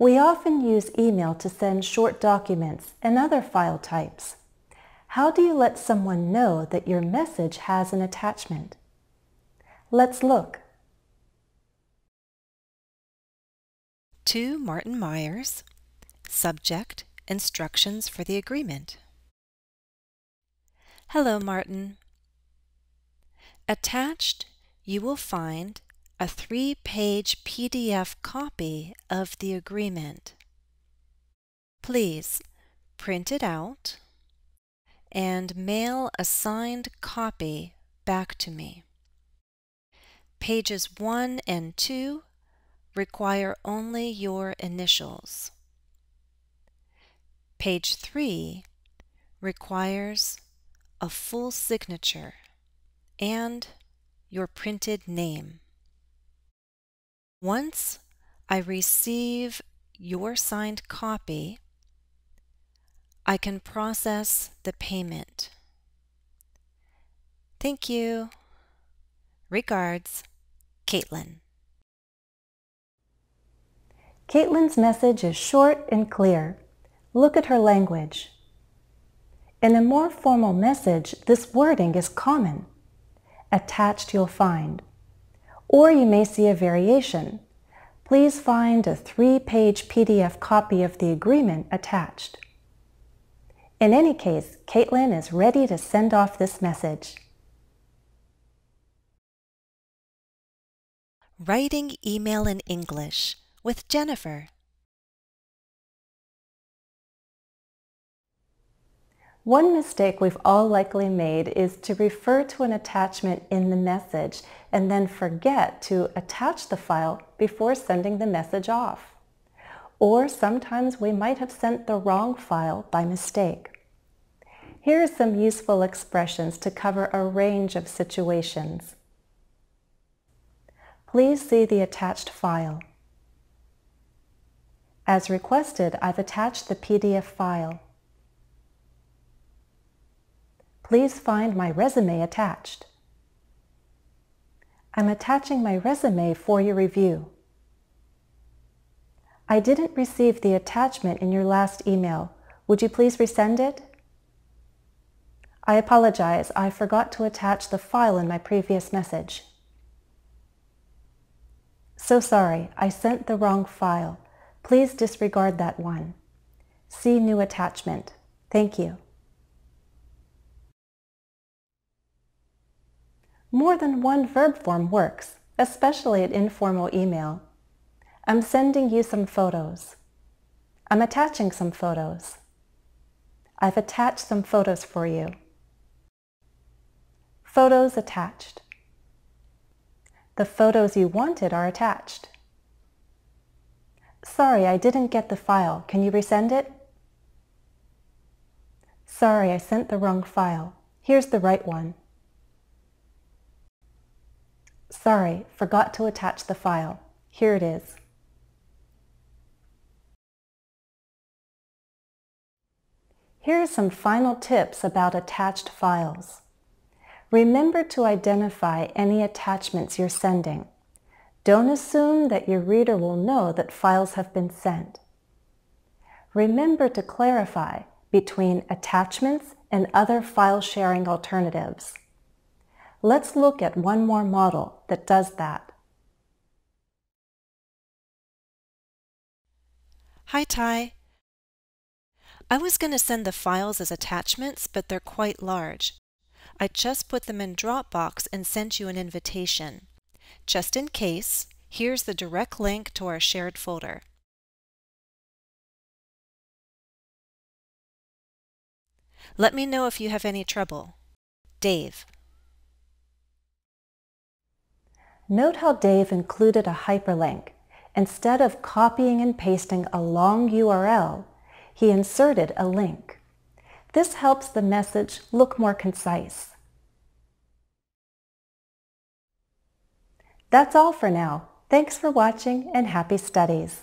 We often use email to send short documents and other file types. How do you let someone know that your message has an attachment? Let's look. To Martin Myers, subject, instructions for the agreement. Hello, Martin. Attached, you will find a 3-page PDF copy of the agreement. Please print it out and mail a signed copy back to me. Pages 1 and 2 require only your initials. Page 3 requires a full signature and your printed name. Once I receive your signed copy, I can process the payment. Thank you. Regards, Caitlin. Caitlin's message is short and clear. Look at her language. In a more formal message, this wording is common. Attached you'll find. Or you may see a variation. Please find a 3-page PDF copy of the agreement attached. In any case, Caitlin is ready to send off this message. Writing email in English with Jennifer. One mistake we've all likely made is to refer to an attachment in the message and then forget to attach the file before sending the message off. Or sometimes we might have sent the wrong file by mistake. Here are some useful expressions to cover a range of situations. Please see the attached file. As requested, I've attached the PDF file. Please find my resume attached. I'm attaching my resume for your review. I didn't receive the attachment in your last email. Would you please resend it? I apologize. I forgot to attach the file in my previous message. So sorry. I sent the wrong file. Please disregard that one. See new attachment. Thank you. More than one verb form works, especially at informal email. I'm sending you some photos. I'm attaching some photos. I've attached some photos for you. Photos attached. The photos you wanted are attached. Sorry, I didn't get the file. Can you resend it? Sorry, I sent the wrong file. Here's the right one. Sorry, forgot to attach the file. Here it is. Here are some final tips about attached files. Remember to identify any attachments you're sending. Don't assume that your reader will know that files have been sent. Remember to clarify between attachments and other file sharing alternatives. Let's look at one more model that does that. Hi, Ty. I was going to send the files as attachments, but they're quite large. I just put them in Dropbox and sent you an invitation. Just in case, here's the direct link to our shared folder. Let me know if you have any trouble. Dave. Note how Dave included a hyperlink. Instead of copying and pasting a long URL, he inserted a link. This helps the message look more concise. That's all for now. Thanks for watching and happy studies.